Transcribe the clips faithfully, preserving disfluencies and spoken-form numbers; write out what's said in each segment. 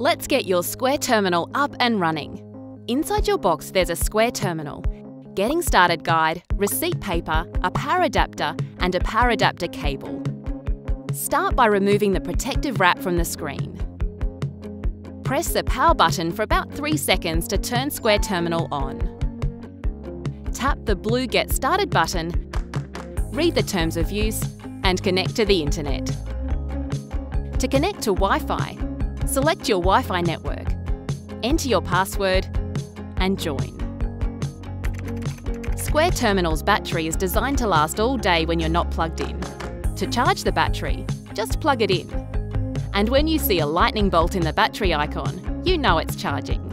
Let's get your Square Terminal up and running. Inside your box there's a Square Terminal, Getting Started Guide, receipt paper, a power adapter and a power adapter cable. Start by removing the protective wrap from the screen. Press the power button for about three seconds to turn Square Terminal on. Tap the blue Get Started button, read the terms of use and connect to the internet. To connect to Wi-Fi, select your Wi-Fi network, enter your password and join. Square Terminal's battery is designed to last all day when you're not plugged in. To charge the battery, just plug it in. And when you see a lightning bolt in the battery icon, you know it's charging.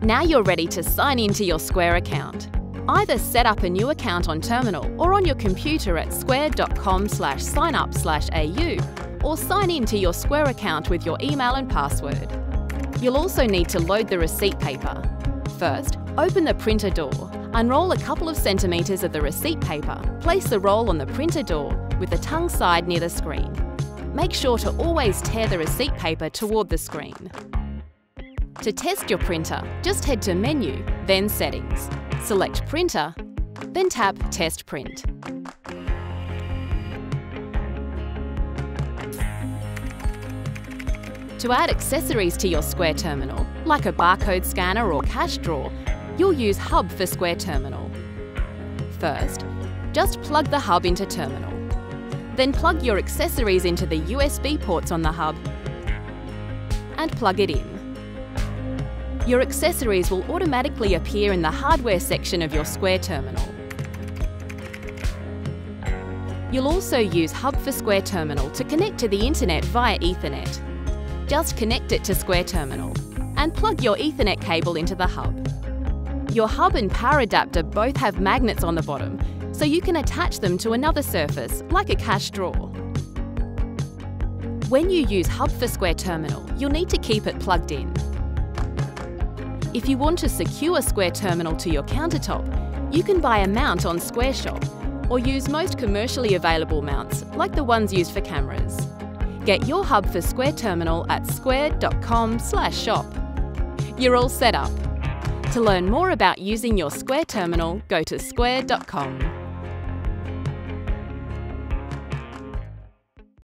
Now you're ready to sign in to your Square account. Either set up a new account on Terminal or on your computer at square dot com slash sign up slash A U or sign in to your Square account with your email and password. You'll also need to load the receipt paper. First, open the printer door, unroll a couple of centimetres of the receipt paper, place the roll on the printer door with the tongue side near the screen. Make sure to always tear the receipt paper toward the screen. To test your printer, just head to Menu, then Settings. Select Printer, then tap Test Print. To add accessories to your Square Terminal, like a barcode scanner or cash drawer, you'll use Hub for Square Terminal. First, just plug the hub into Terminal. Then plug your accessories into the U S B ports on the hub and plug it in. Your accessories will automatically appear in the hardware section of your Square Terminal. You'll also use Hub for Square Terminal to connect to the internet via Ethernet. Just connect it to Square Terminal and plug your Ethernet cable into the hub. Your hub and power adapter both have magnets on the bottom, so you can attach them to another surface, like a cash drawer. When you use Hub for Square Terminal, you'll need to keep it plugged in. If you want to secure Square Terminal to your countertop, you can buy a mount on Square Shop or use most commercially available mounts, like the ones used for cameras. Get your Hub for Square Terminal at square dot com slash shop. You're all set up. To learn more about using your Square Terminal, go to square dot com.